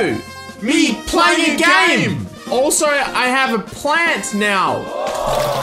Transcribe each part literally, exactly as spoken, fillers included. No! Me playing a game! Also, I have a plant now. Oh.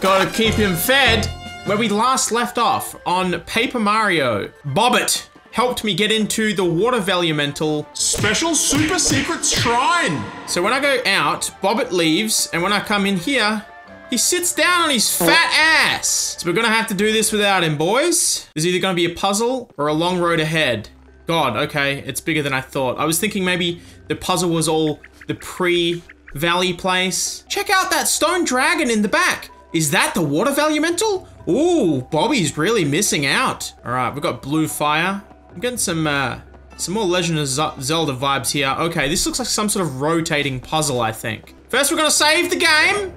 Gotta keep him fed. Where we last left off on Paper Mario, Bobbit helped me get into the Water Vellumental Special Super Secret Shrine. So when I go out, Bobbit leaves, and when I come in here, he sits down on his fat ass. So we're gonna have to do this without him, boys. There's either gonna be a puzzle or a long road ahead. God, okay, it's bigger than I thought. I was thinking maybe the puzzle was all the pre-valley place. Check out that stone dragon in the back. Is that the Water Vellumental? Ooh, Bobby's really missing out. All right, we've got blue fire. I'm getting some uh, some more Legend of Zelda vibes here. Okay, this looks like some sort of rotating puzzle, I think. First, we're gonna save the game.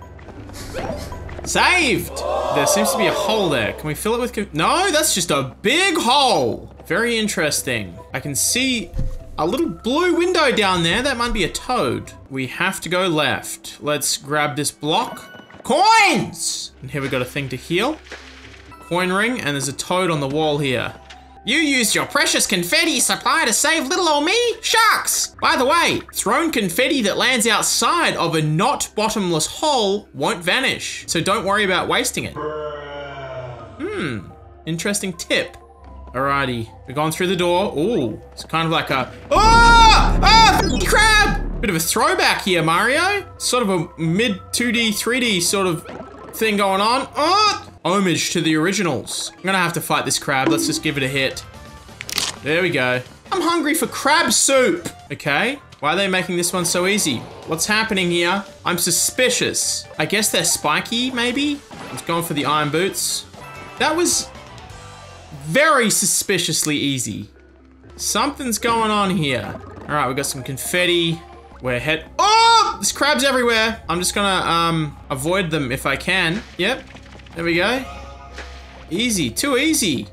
Saved! There seems to be a hole there. Can we fill it with co- No, that's just a big hole. Very interesting. I can see a little blue window down there. That might be a toad. We have to go left. Let's grab this block. Coins! And here we got a thing to heal. Coin ring, and there's a toad on the wall here. You used your precious confetti supply to save little old me? Shucks! By the way, thrown confetti that lands outside of a not bottomless hole won't vanish. So don't worry about wasting it. Hmm, interesting tip. Alrighty, we've gone through the door. Ooh, it's kind of like a, oh, ah, oh, crab! Bit of a throwback here, Mario. Sort of a mid two D, three D sort of thing going on. Oh, homage to the originals. I'm gonna have to fight this crab. Let's just give it a hit. There we go. I'm hungry for crab soup. Okay, why are they making this one so easy? What's happening here? I'm suspicious. I guess they're spiky, maybe? Let's go for the iron boots. That was very suspiciously easy. Something's going on here. All right, we got some confetti. We're head- Oh, there's crabs everywhere. I'm just gonna um, avoid them if I can. Yep, there we go. Easy, too easy.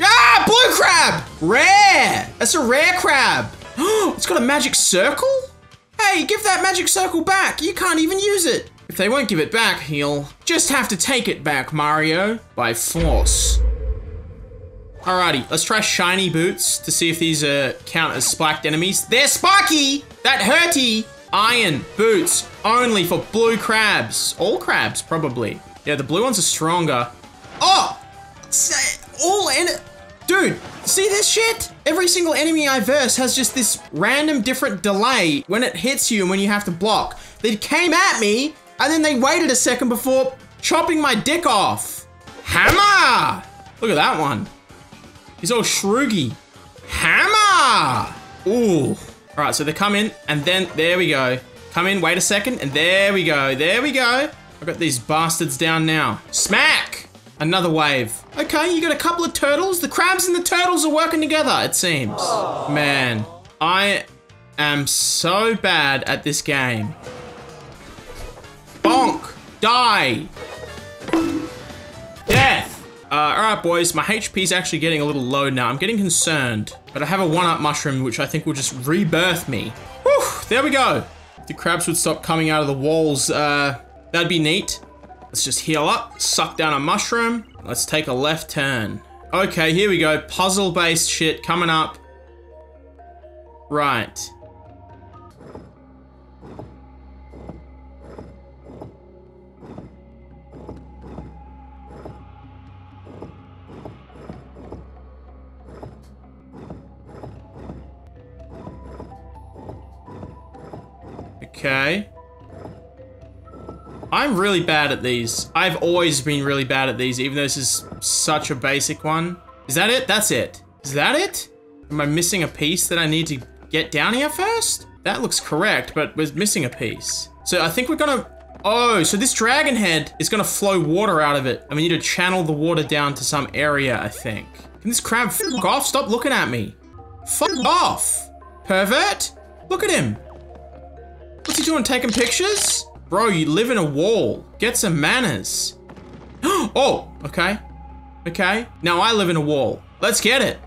Ah, blue crab! Rare! That's a rare crab. It's got a magic circle? Hey, give that magic circle back. You can't even use it. If they won't give it back, he'll just have to take it back, Mario, by force. Alrighty, let's try shiny boots to see if these uh, count as spiked enemies. They're spiky! That hurty! Iron boots only for blue crabs. All crabs, probably. Yeah, the blue ones are stronger. Oh! All in it. Dude, see this shit? Every single enemy I verse has just this random different delay when it hits you and when you have to block. They came at me and then they waited a second before chopping my dick off. Hammer! Look at that one. He's all shroogy. Hammer! Ooh. All right, so they come in and then, there we go. Come in, wait a second, and there we go, there we go. I've got these bastards down now. Smack! Another wave. Okay, you got a couple of turtles. The crabs and the turtles are working together, it seems. Aww. Man, I am so bad at this game. Bonk! Die! Death! Uh, alright boys, my H P's actually getting a little low now. I'm getting concerned, but I have a one-up mushroom, which I think will just rebirth me. Whew, there we go. If the crabs would stop coming out of the walls, uh, that'd be neat. Let's just heal up, suck down a mushroom. Let's take a left turn. Okay, here we go. Puzzle-based shit coming up. Right. Okay. I'm really bad at these. I've always been really bad at these, even though this is such a basic one. Is that it? That's it. Is that it? Am I missing a piece that I need to get down here first? That looks correct, but we're missing a piece. So I think we're gonna... Oh, so this dragon head is gonna flow water out of it. And we need to channel the water down to some area, I think. Can this crab f*** off? Stop looking at me. F*** off. Pervert. Look at him. What's he doing, taking pictures? Bro, you live in a wall. Get some manners. Oh, okay. Okay, now I live in a wall. Let's get it.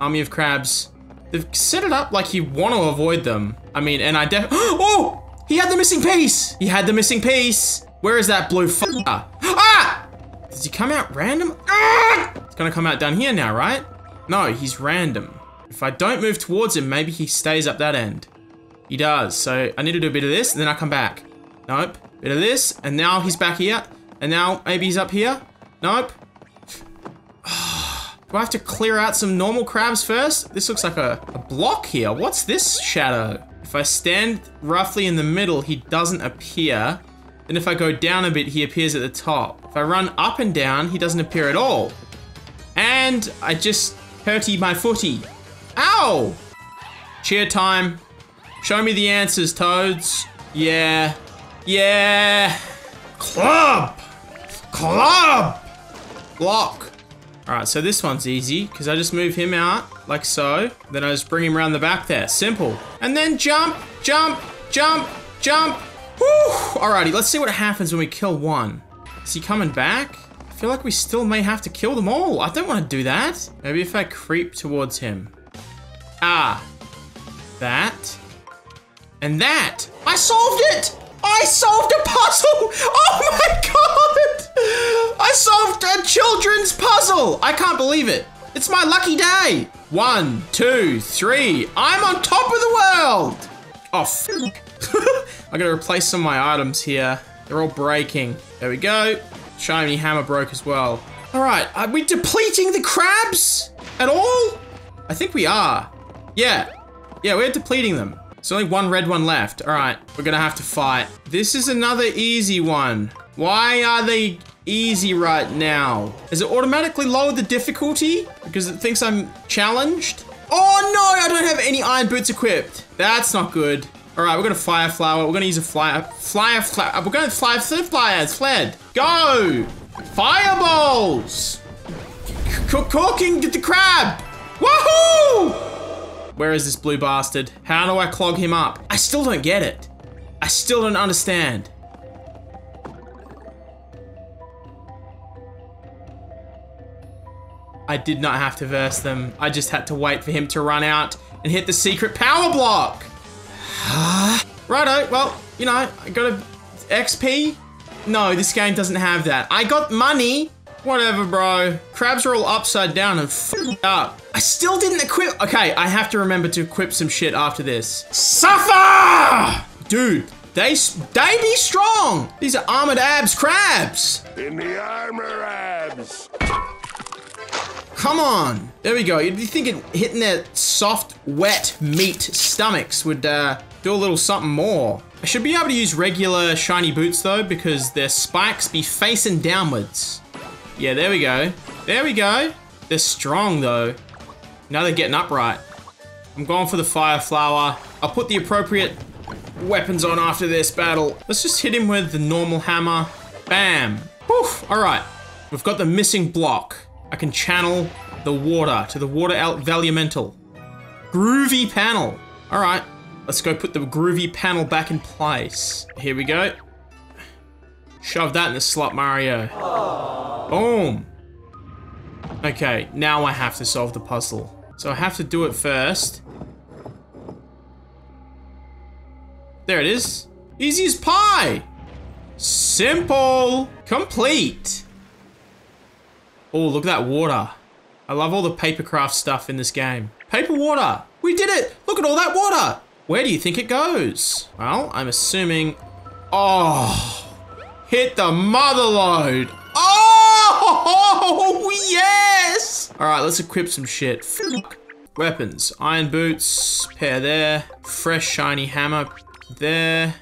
Army of crabs. They've set it up like you want to avoid them. I mean, and I def- Oh, he had the missing piece. He had the missing piece. Where is that blue fucker? Ah! Does he come out random? Ah! It's gonna come out down here now, right? No, he's random. If I don't move towards him, maybe he stays up that end. He does. So I need to do a bit of this and then I come back. Nope. Bit of this. And now he's back here. And now maybe he's up here. Nope. Do I have to clear out some normal crabs first? This looks like a, a block here. What's this shadow? If I stand roughly in the middle, he doesn't appear. Then if I go down a bit, he appears at the top. If I run up and down, he doesn't appear at all. And I just hurty my footy. Ow! Cheer time. Show me the answers, toads. Yeah. Yeah. Club. Club. Block. Alright, so this one's easy, because I just move him out, like so. Then I just bring him around the back there. Simple. And then jump, jump, jump, jump. Woo! Alrighty, let's see what happens when we kill one. Is he coming back? I feel like we still may have to kill them all. I don't want to do that. Maybe if I creep towards him. Ah. That. And that. I solved it! I solved a puzzle! Oh my god! I solved a children's puzzle! I can't believe it. It's my lucky day. One, two, three. I'm on top of the world! Oh, f I gotta replace some of my items here. They're all breaking. There we go. Shiny hammer broke as well. All right, are we depleting the crabs at all? I think we are. Yeah. Yeah, we're depleting them. There's only one red one left. All right, we're gonna have to fight. This is another easy one. Why are they easy right now? Is it automatically lowered the difficulty? Because it thinks I'm challenged? Oh no, I don't have any iron boots equipped. That's not good. All right, we're gonna fire flower. We're gonna use a flyer, flyer, flyer. We're gonna fly flyers, fled. Go! Fireballs! Corking the crab! Woohoo! Where is this blue bastard? How do I clog him up? I still don't get it. I still don't understand. I did not have to verse them. I just had to wait for him to run out and hit the secret power block. Righto, well, you know, I got a X P. No, this game doesn't have that. I got money. Whatever, bro. Crabs are all upside down and f***ed up. I still didn't equip. Okay, I have to remember to equip some shit after this. Suffer! Dude, they, they be strong. These are armored abs crabs. In the armor abs. Come on. There we go. You'd be thinking hitting their soft, wet meat stomachs would uh, do a little something more. I should be able to use regular shiny boots though, because their spikes be facing downwards. Yeah, there we go. There we go. They're strong though. Now they're getting upright. I'm going for the fire flower. I'll put the appropriate weapons on after this battle. Let's just hit him with the normal hammer. Bam. Woof. All right. We've got the missing block. I can channel the water to the Water Vellumental. Groovy panel. All right, let's go put the groovy panel back in place. Here we go. Shove that in the slot, Mario. Aww. Boom. Okay, now I have to solve the puzzle. So I have to do it first. There it is. Easy as pie. Simple. Complete. Oh, look at that water. I love all the paper craft stuff in this game. Paper water. We did it. Look at all that water. Where do you think it goes? Well, I'm assuming... Oh, hit the mother load. Oh, yes. All right, let's equip some shit. Fuck. Weapons. Iron boots. Pair there. Fresh shiny hammer there.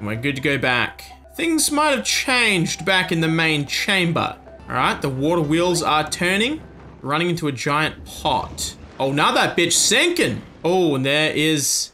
Am I good to go back? Things might have changed back in the main chamber. All right, the water wheels are turning, running into a giant pot. Oh, now that bitch sinking. Oh, and there is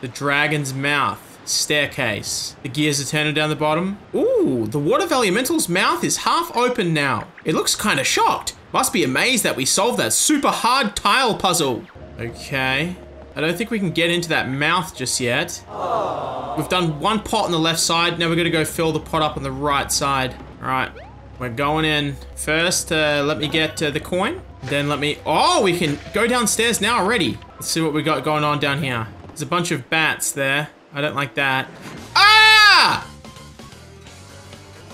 the dragon's mouth staircase. The gears are turning down the bottom. Ooh, the Water Vellumental's mouth is half open now. It looks kind of shocked. Must be amazed that we solved that super hard tile puzzle. Okay. I don't think we can get into that mouth just yet. Aww. We've done one pot on the left side. Now we're gonna go fill the pot up on the right side. All right, we're going in. First, uh, let me get uh, the coin. Then let me, oh, we can go downstairs now already. Let's see what we got going on down here. There's a bunch of bats there. I don't like that. Ah!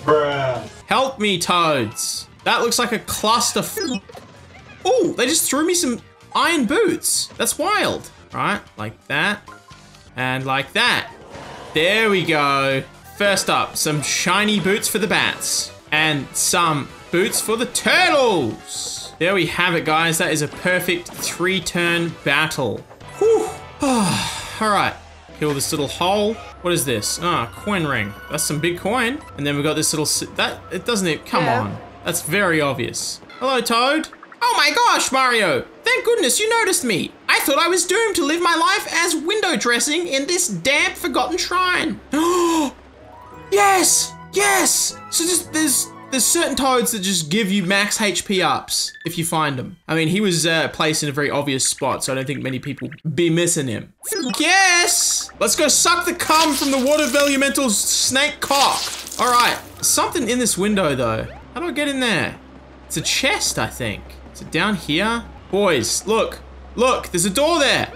Bruh. Help me, toads. That looks like a cluster. Oh, they just threw me some iron boots. That's wild. Right, like that. And like that. There we go. First up, some shiny boots for the bats. And some boots for the turtles. There we have it, guys. That is a perfect three-turn battle. Whew. All right. Kill this little hole. What is this? Ah, oh, coin ring. That's some big coin. And then we got this little... Si that... It doesn't... It, come yeah. on. That's very obvious. Hello, Toad. Oh my gosh, Mario. Thank goodness you noticed me. I thought I was doomed to live my life as window dressing in this damp, forgotten shrine. Yes! Yes! So just there's... There's certain toads that just give you max H P ups if you find them. I mean, he was uh, placed in a very obvious spot, so I don't think many people be missing him. Yes! Let's go suck the cum from the Water Vellumental's snake cock. All right, something in this window though. How do I get in there? It's a chest, I think. Is it down here? Boys, look, look, there's a door there.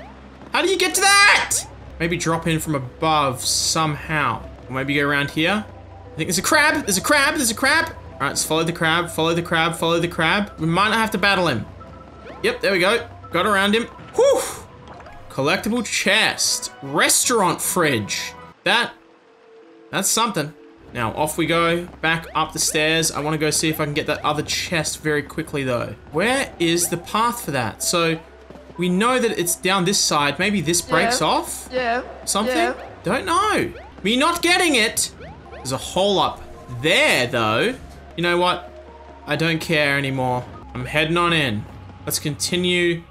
How do you get to that? Maybe drop in from above somehow. Or maybe go around here. I think there's a crab, there's a crab, there's a crab. All right, let's follow the crab, follow the crab, follow the crab. We might not have to battle him. Yep, there we go. Got around him. Whew! Collectible chest. Restaurant fridge. That, that's something. Now, off we go, back up the stairs. I want to go see if I can get that other chest very quickly, though. Where is the path for that? So, we know that it's down this side. Maybe this breaks yeah. off? Yeah. Something? Yeah. Don't know. Me not getting it. There's a hole up there, though. You know what? I don't care anymore. I'm heading on in. Let's continue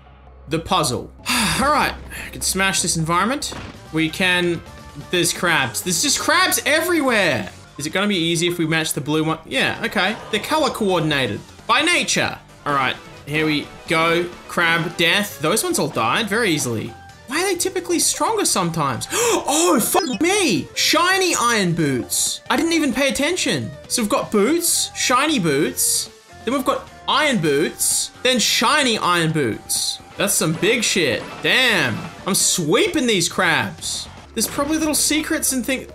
the puzzle. All right, I can smash this environment. We can, there's crabs. There's just crabs everywhere. Is it gonna be easy if we match the blue one? Yeah, okay. They're color coordinated by nature. All right, here we go. Crab death. Those ones all died very easily. Why are they typically stronger sometimes? Oh, fuck me! Shiny iron boots. I didn't even pay attention. So we've got boots, shiny boots. Then we've got iron boots, then shiny iron boots. That's some big shit. Damn, I'm sweeping these crabs. There's probably little secrets and things.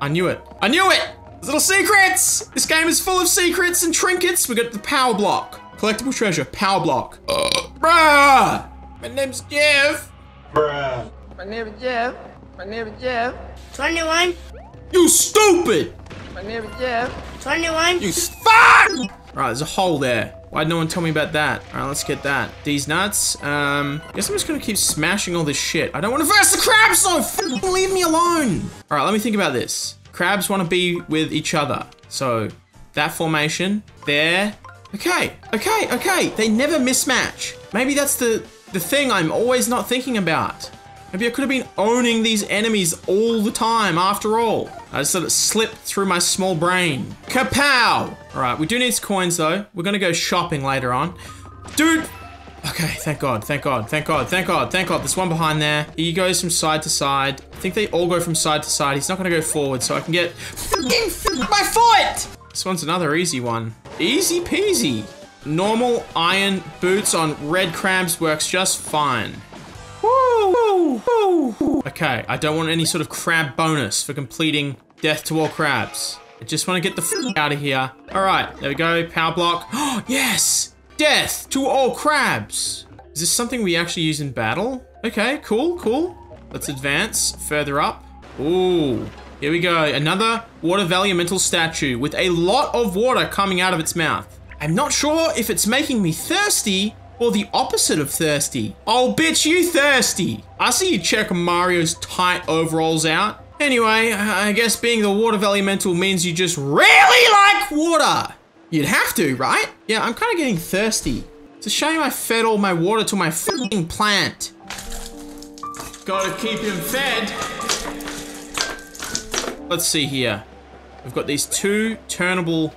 I knew it. I knew it! There's little secrets! This game is full of secrets and trinkets. We got the power block. Collectible treasure, power block. Uh, bruh! My name's Jeff. Bruh. My name is Jeff. My name is Jeff. twenty-one. You stupid! My name is Jeff. twenty-one. You fuck! Alright, there's a hole there. Why'd no one tell me about that? Alright, let's get that. These nuts. Um, I guess I'm just gonna keep smashing all this shit. I don't wanna verse the crabs though! Fucking leave me alone! Alright, let me think about this. Crabs wanna be with each other. So, that formation. There. Okay, okay, okay. They never mismatch. Maybe that's the... the thing I'm always not thinking about. Maybe I could have been owning these enemies all the time after all. I just let it slip through my small brain. Kapow! All right, we do need coins though. We're gonna go shopping later on. Dude! Okay, thank God, thank God, thank God, thank God, thank God. There's one behind there. He goes from side to side. I think they all go from side to side. He's not gonna go forward, so I can get my foot! This one's another easy one. Easy peasy. Normal iron boots on red crabs works just fine. Woo, woo, woo. Okay, I don't want any sort of crab bonus for completing death to all crabs. I just want to get the f out of here. All right, there we go, power block. Oh, yes! Death to all crabs! Is this something we actually use in battle? Okay, cool, cool. Let's advance further up. Ooh, here we go. Another Water Vellumental statue with a lot of water coming out of its mouth. I'm not sure if it's making me thirsty or the opposite of thirsty. Oh, bitch, you thirsty. I see you check Mario's tight overalls out. Anyway, I guess being the Water Vellumental means you just really like water. You'd have to, right? Yeah, I'm kind of getting thirsty. It's a shame I fed all my water to my fucking plant. Gotta keep him fed. Let's see here. We've got these two turnable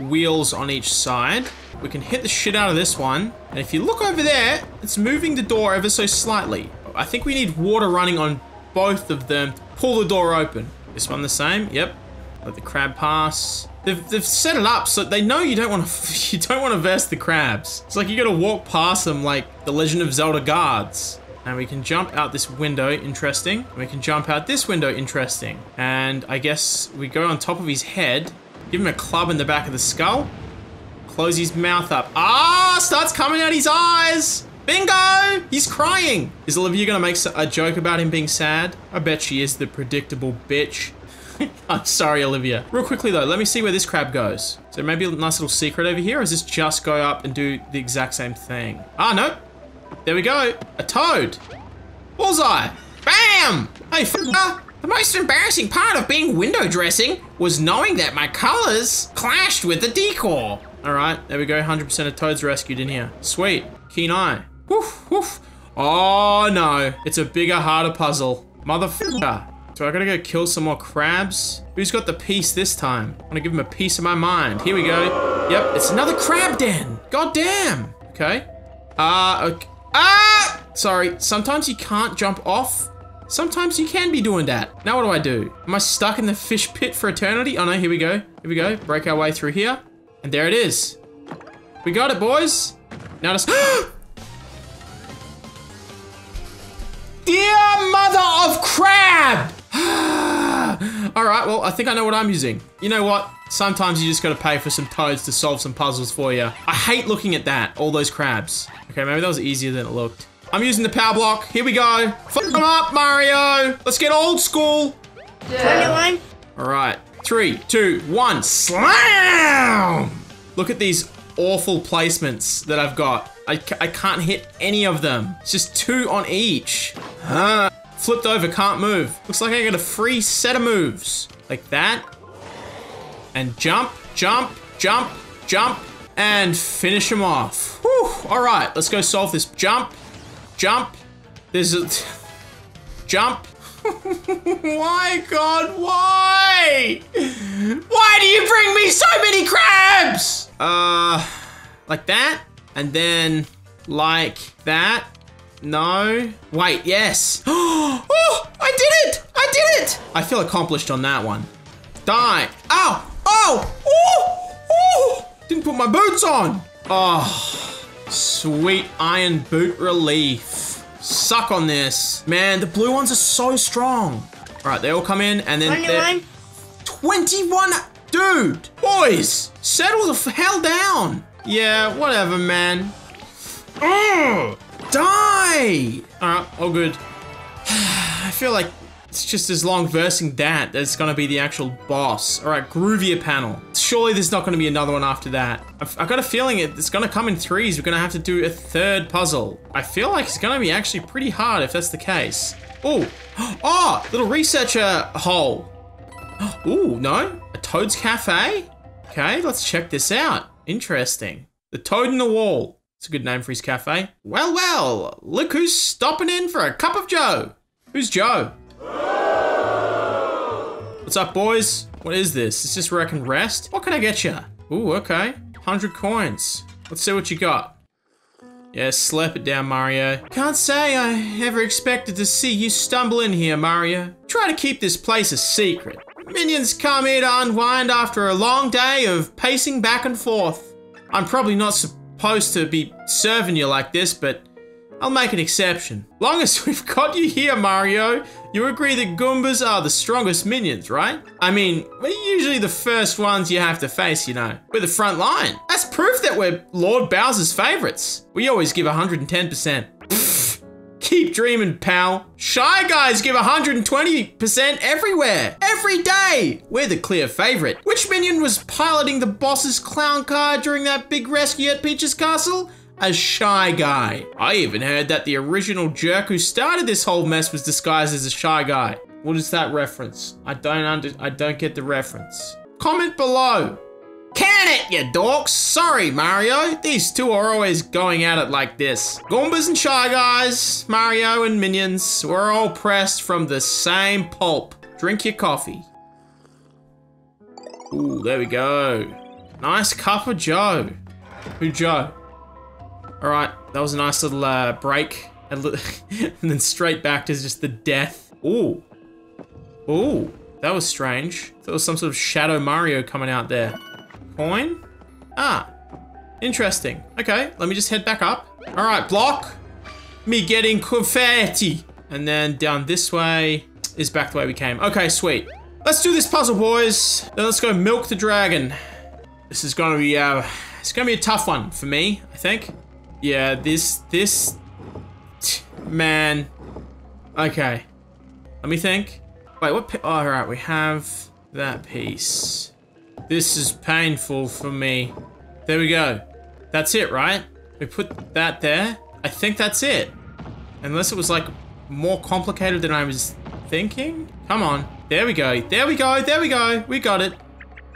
wheels on each side. We can hit the shit out of this one. And if you look over there, it's moving the door ever so slightly. I think we need water running on both of them. Pull the door open. This one the same. Yep. Let the crab pass. They've, they've set it up so they know you don't want to. You don't want to verse the crabs. It's like you got to walk past them like the Legend of Zelda guards. And we can jump out this window, interesting. We can jump out this window, interesting. And I guess we go on top of his head. Give him a club in the back of the skull. Close his mouth up. Ah, starts coming out his eyes. Bingo! He's crying. Is Olivia gonna make a joke about him being sad? I bet she is, the predictable bitch. I'm sorry, Olivia. Real quickly though, let me see where this crab goes. So maybe a nice little secret over here, or is this just go up and do the exact same thing? Ah, nope. There we go. A toad. Bullseye. Bam! Hey, fucker. The most embarrassing part of being window dressing was knowing that my colors clashed with the decor. All right, there we go. one hundred percent of toads rescued in here. Sweet. Keen eye. Woof, woof. Oh no, it's a bigger, harder puzzle. Motherfucker. So I gotta go kill some more crabs. Who's got the piece this time? I'm gonna give him a piece of my mind. Here we go. Yep, it's another crab den. God damn. Okay. Uh, okay. Ah! Sorry, sometimes you can't jump off. Sometimes you can be doing that. Now what do I do? Am I stuck in the fish pit for eternity? Oh no, here we go. Here we go. Break our way through here. And there it is. We got it, boys. Now just... Dear mother of crab! All right, well, I think I know what I'm using. You know what? Sometimes you just gotta pay for some toads to solve some puzzles for you. I hate looking at that, all those crabs. Okay, maybe that was easier than it looked. I'm using the power block, here we go. Fuck them up, Mario! Let's get old school! Yeah. All right, three, two, one, slam! Look at these awful placements that I've got. I, ca I can't hit any of them. It's just two on each. Huh. Flipped over, can't move. Looks like I got a free set of moves. Like that. And jump, jump, jump, jump, and finish him off. Whew, all right, let's go solve this. Jump, jump, there's a, jump. Why, God, why? Why do you bring me so many crabs? Uh, like that? And then, like that. No. Wait, yes. Oh, I did it! I did it! I feel accomplished on that one. Die. Ow! Oh! Oh! Oh! Didn't put my boots on! Oh, sweet iron boot relief. Suck on this. Man, the blue ones are so strong. All right, they all come in and then they're... twenty-one, dude! Boys, settle the hell down! Yeah, whatever, man. Oh, die! All right, all good. I feel like it's just as long versing that that's gonna be the actual boss. All right, Groovier panel. Surely there's not gonna be another one after that. I've, I've got a feeling it, it's gonna come in threes. We're gonna have to do a third puzzle. I feel like it's gonna be actually pretty hard if that's the case. Oh, oh, little researcher hole. Oh, no, a Toad's Cafe? Okay, let's check this out. Interesting. The Toad in the Wall. It's a good name for his cafe. Well, well, look who's stopping in for a cup of Joe. Who's Joe? What's up, boys? What is this? It's just where I can rest? What can I get you? Ooh, okay. one hundred coins. Let's see what you got. Yeah, slap it down, Mario. Can't say I ever expected to see you stumble in here, Mario. Try to keep this place a secret. Minions come here to unwind after a long day of pacing back and forth. I'm probably not supposed to be serving you like this, but I'll make an exception. Long as we've got you here, Mario, you agree that Goombas are the strongest minions, right? I mean, we're usually the first ones you have to face, you know. We're the front line. That's proof that we're Lord Bowser's favorites. We always give one hundred ten percent. Keep dreaming, pal. Shy Guys give one hundred twenty percent everywhere, every day. We're the clear favorite. Which minion was piloting the boss's clown car during that big rescue at Peach's Castle? A Shy Guy. I even heard that the original jerk who started this whole mess was disguised as a Shy Guy. What is that reference? I don't under, I don't get the reference. Comment below. Can it, you dorks! Sorry, Mario. These two are always going at it like this. Goombas and Shy Guys, Mario and minions, we're all pressed from the same pulp. Drink your coffee. Ooh, there we go. Nice cup of Joe. Who Joe? All right, that was a nice little uh, break. And then straight back to just the death. Ooh. Ooh, that was strange. There was some sort of shadow Mario coming out there. Coin? Ah, interesting. Okay, let me just head back up. All right, block me getting confetti. And then down this way is back the way we came. Okay, sweet. Let's do this puzzle, boys. Then let's go milk the dragon. This is gonna be, uh, It's gonna be a tough one for me, I think. Yeah, this, this, man. Okay, let me think. Wait, what, oh, all right, we have that piece. This is painful for me. There we go. That's it, right? We put that there. I think that's it. Unless it was like more complicated than I was thinking. Come on. There we go. There we go. There we go. We got it.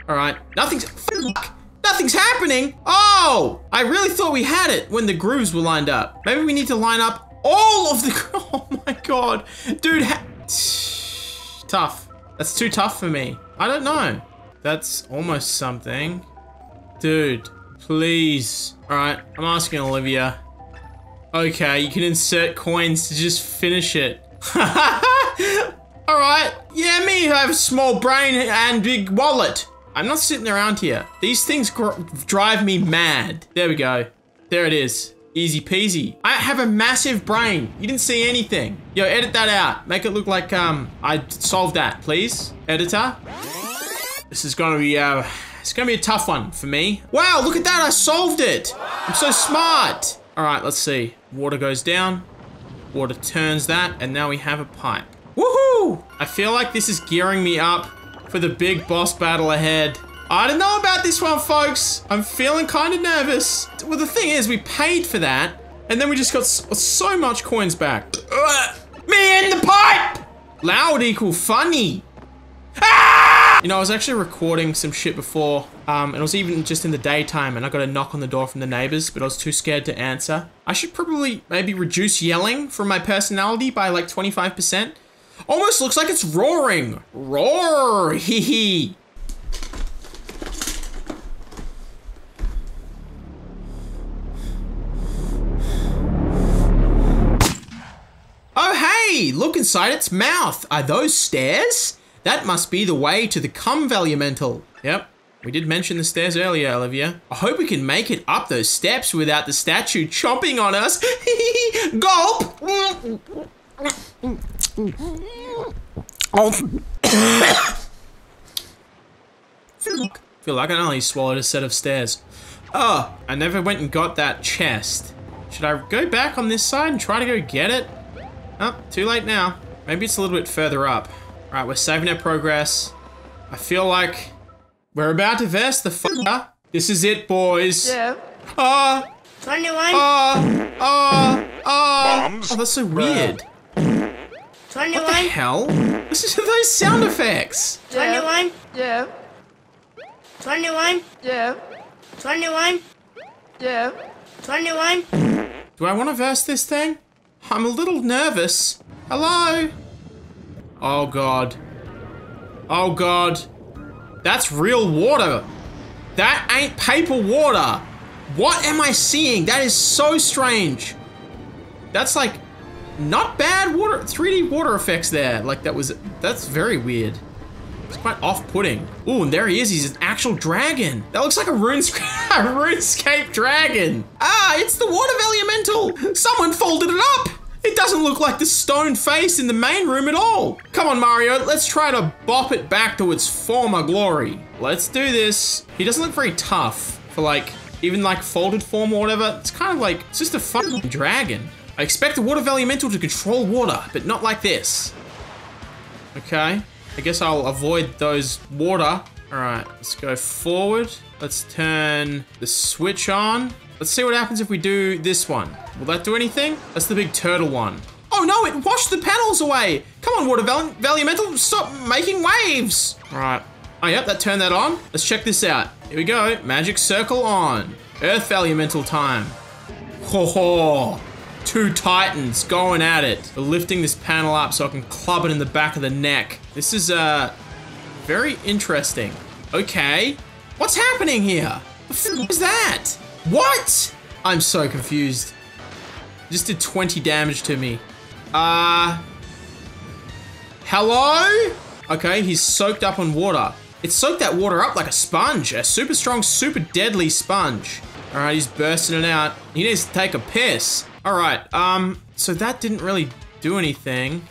All right. Nothing's, fuck. Nothing's happening. Oh, I really thought we had it when the grooves were lined up. Maybe we need to line up all of the, oh my God. Dude, ha tough. That's too tough for me. I don't know. That's almost something. Dude, please. All right, I'm asking Olivia. Okay, you can insert coins to just finish it. All right. Yeah, me who have a small brain and big wallet. I'm not sitting around here. These things gr drive me mad. There we go. There it is. Easy peasy. I have a massive brain. You didn't see anything. Yo, edit that out. Make it look like um I solved that, please. Editor. This is gonna be uh, it's gonna be a tough one for me. Wow, look at that! I solved it. I'm so smart. All right, let's see. Water goes down. Water turns that, and now we have a pipe. Woohoo! I feel like this is gearing me up for the big boss battle ahead. I don't know about this one, folks. I'm feeling kind of nervous. Well, the thing is, we paid for that, and then we just got so, so much coins back. Ugh. Me in the pipe. Loud equal funny. You know, I was actually recording some shit before, um, and it was even just in the daytime, and I got a knock on the door from the neighbors, but I was too scared to answer. I should probably maybe reduce yelling from my personality by like twenty-five percent. Almost looks like it's roaring. Roar, hee hee. Oh, hey, look inside its mouth. Are those stairs? That must be the way to the Come Vellumental. Yep, we did mention the stairs earlier, Olivia. I hope we can make it up those steps without the statue chomping on us. Gulp! I feel like I only swallowed a set of stairs. Oh, I never went and got that chest. Should I go back on this side and try to go get it? Oh, too late now. Maybe it's a little bit further up. All right, we're saving our progress. I feel like we're about to vest the fire. This is it, boys. Yeah. Ah. twenty-one. Ah. Ah. Ah. Oh, that's so weird. twenty-one. What the hell? Listen to those sound effects. twenty-one. Yeah. twenty-one. Yeah. twenty-one. Yeah. twenty-one. Do I want to verse this thing? I'm a little nervous. Hello? Oh God. Oh God. That's real water. That ain't paper water. What am I seeing? That is so strange. That's like not bad water, three D water effects there. Like that was, that's very weird. It's quite off-putting. Ooh, and there he is, he's an actual dragon. That looks like a RuneScape, a RuneScape dragon. Ah, it's the Water Vellumental. Someone folded it up. It doesn't look like the stone face in the main room at all. Come on, Mario, let's try to bop it back to its former glory. Let's do this. He doesn't look very tough for like, even like folded form or whatever. It's kind of like, it's just a fucking dragon. I expect the Water Vellumental to control water, but not like this. Okay, I guess I'll avoid those water. All right, let's go forward. Let's turn the switch on. Let's see what happens if we do this one. Will that do anything? That's the big turtle one. Oh no, it washed the panels away. Come on, Water Vellumental, stop making waves. All right. Oh, yep, that turned that on. Let's check this out. Here we go, magic circle on. Earth Vellumental time. Ho ho, two titans going at it. We're lifting this panel up so I can club it in the back of the neck. This is uh, very interesting. Okay, what's happening here? What is that? What? I'm so confused. Just did twenty damage to me. Uh, hello? Okay, he's soaked up on water. It soaked that water up like a sponge, a super strong, super deadly sponge. All right, he's bursting it out. He needs to take a piss. All right, um, so that didn't really do anything.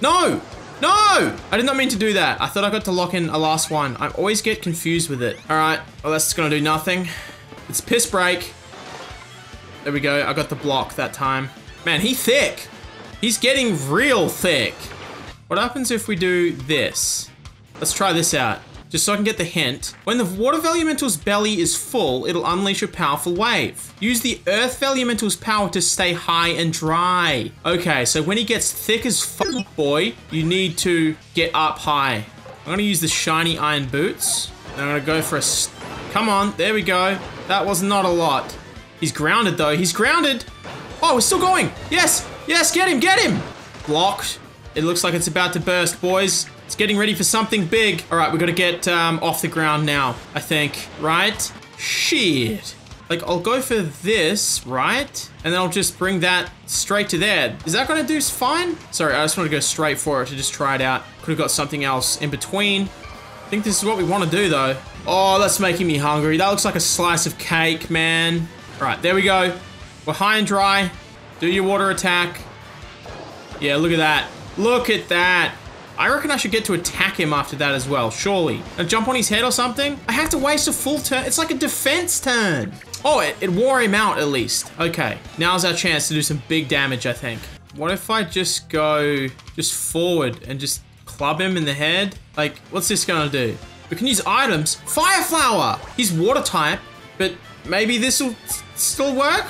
No, no, I did not mean to do that. I thought I got to lock in a last one. I always get confused with it. All right, well, that's gonna do nothing. It's piss break. There we go. I got the block that time. Man, he's thick. He's getting real thick. What happens if we do this? Let's try this out. Just so I can get the hint. When the Water Vellumental's belly is full, it'll unleash a powerful wave. Use the Earth Vellumental's power to stay high and dry. Okay, so when he gets thick as fuck, boy, you need to get up high. I'm gonna use the shiny iron boots. And I'm gonna go for a st- Come on, there we go. That was not a lot. He's grounded though, he's grounded. Oh, we're still going. Yes, yes, get him, get him. Blocked. It looks like it's about to burst, boys. It's getting ready for something big. All right, we gotta get um, off the ground now, I think, right? Shit. Like, I'll go for this, right? And then I'll just bring that straight to there. Is that gonna do fine? Sorry, I just wanna go straight for it to just try it out. Could've got something else in between. I think this is what we wanna do though. Oh, that's making me hungry. That looks like a slice of cake, man. All right, there we go. We're high and dry. Do your water attack. Yeah, look at that. Look at that. I reckon I should get to attack him after that as well, surely. And jump on his head or something? I have to waste a full turn. It's like a defense turn. Oh, it, it wore him out at least. Okay, now's our chance to do some big damage, I think. What if I just go just forward and just club him in the head? Like, what's this gonna do? We can use items. Fire Flower! He's water type, but maybe this will still work?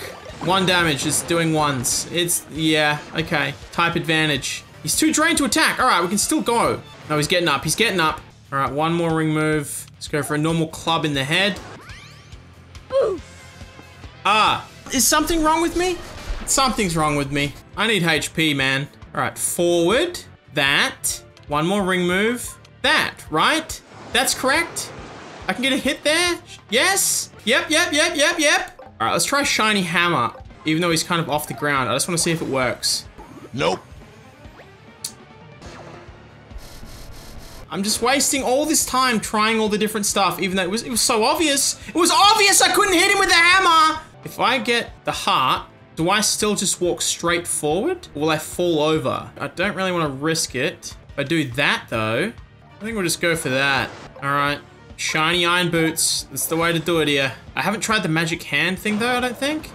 One damage, it's doing ones. It's, yeah, okay. Type advantage. He's too drained to attack. All right, we can still go. No, he's getting up. He's getting up. All right, one more ring move. Let's go for a normal club in the head. Ooh. Ah, is something wrong with me? Something's wrong with me. I need H P, man. All right, forward. That. One more ring move. That, right? That's correct. I can get a hit there. Yes. Yep, yep, yep, yep, yep. All right, let's try Shiny Hammer. Even though he's kind of off the ground. I just want to see if it works. Nope. I'm just wasting all this time trying all the different stuff, even though it was it was so obvious. It was obvious I couldn't hit him with the hammer. If I get the heart, do I still just walk straight forward? Or will I fall over? I don't really want to risk it. If I do that though, I think we'll just go for that. All right, shiny iron boots. That's the way to do it here. I haven't tried the magic hand thing though, I don't think.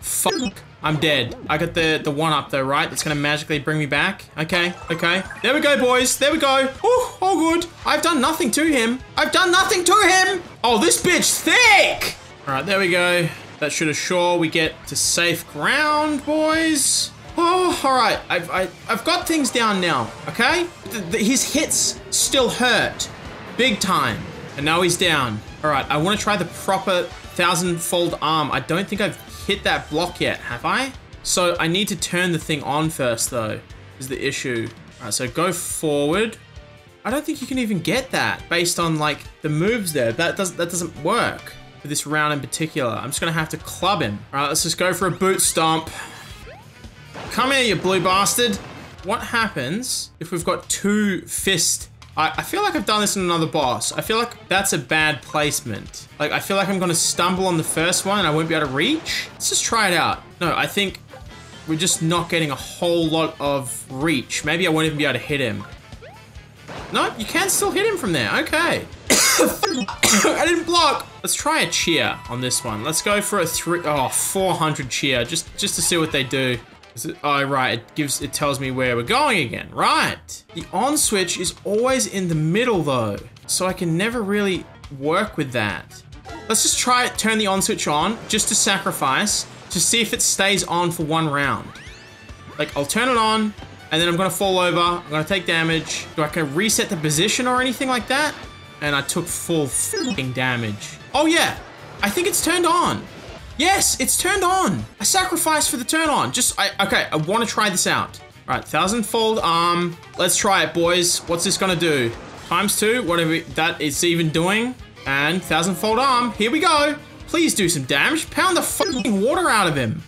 Fuck. I'm dead. I got the, the one up though, right? That's gonna magically bring me back. Okay, okay. There we go, boys. There we go. Oh, all good. I've done nothing to him. I've done nothing to him. Oh, this bitch thick. All right, there we go. That should assure we get to safe ground, boys. Oh, all right. I've, I, I've got things down now, okay? The, the, his hits still hurt. Big time. And now he's down. All right, I wanna try the proper Thousandfold Arm. I don't think I've hit that block yet, have I? So I need to turn the thing on first though, is the issue. All right, so go forward. I don't think you can even get that based on like the moves there. That doesn't, that doesn't work for this round in particular. I'm just gonna have to club him. All right, let's just go for a boot stomp. Come here, you blue bastard. What happens if we've got two fists? I, I feel like I've done this in another boss. I feel like that's a bad placement. Like, I feel like I'm gonna stumble on the first one and I won't be able to reach. Let's just try it out. No, I think we're just not getting a whole lot of reach. Maybe I won't even be able to hit him. No, you can still hit him from there. Okay. I didn't block. Let's try a cheer on this one. Let's go for a three, oh, four hundred cheer, just, just to see what they do. Is it, oh, right, it gives, it tells me where we're going again, right? The on switch is always in the middle though, so I can never really work with that. Let's just try it, turn the on switch on, just to sacrifice, to see if it stays on for one round. Like, I'll turn it on, and then I'm gonna fall over, I'm gonna take damage. Do I can reset the position or anything like that? And I took full fucking damage. Oh yeah, I think it's turned on. Yes, it's turned on. I sacrificed for the turn on. Just, I, okay, I wanna try this out. All right, Thousandfold Arm. Let's try it, boys. What's this gonna do? Times two, whatever that it's even doing. And Thousandfold Arm, here we go. Please do some damage. Pound the fucking water out of him.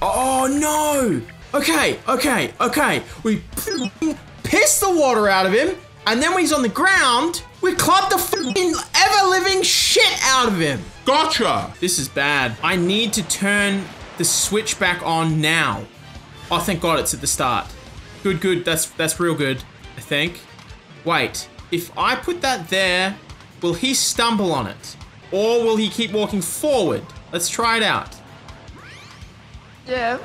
Oh no. Okay, okay, okay. We pissed the water out of him. And then when he's on the ground, we clapped the fucking ever-living shit out of him. Gotcha. This is bad. I need to turn the switch back on now. Oh, thank God it's at the start. Good, good, that's that's real good, I think. Wait, if I put that there, Will he stumble on it? Or will he keep walking forward? Let's try it out. Yeah.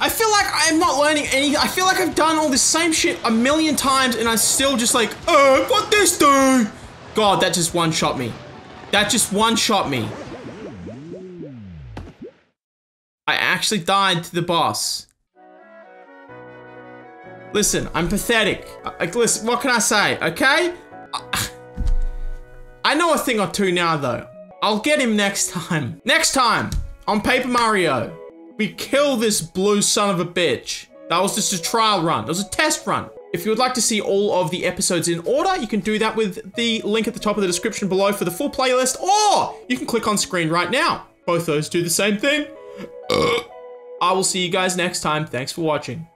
I feel like I'm not learning any- I feel like I've done all this same shit a million times and I'm still just like, oh, what this do? God, that just one-shot me. That just one-shot me. I actually died to the boss. Listen, I'm pathetic. Like, listen, what can I say, okay? I know a thing or two now, though. I'll get him next time. Next time, on Paper Mario, we kill this blue son of a bitch. That was just a trial run. It was a test run. If you would like to see all of the episodes in order, you can do that with the link at the top of the description below for the full playlist, or you can click on screen right now. Both those do the same thing. I will see you guys next time. Thanks for watching.